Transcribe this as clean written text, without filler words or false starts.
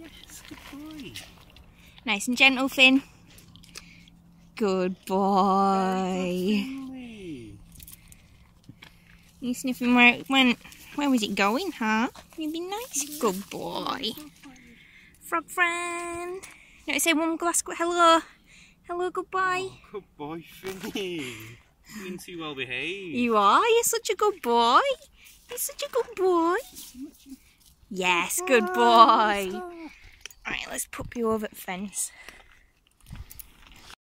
Yes, good boy. Nice and gentle, Finn. Good boy. You sniffing where it went? Where was it going, huh? You'd be nice. Good boy. Frog friend. No, say one last hello. Hello, goodbye. Oh, good boy, Finley. You're too well behaved. You are. You're such a good boy. You're such a good boy. Yes, good boy. Alright, let's pop you over the fence.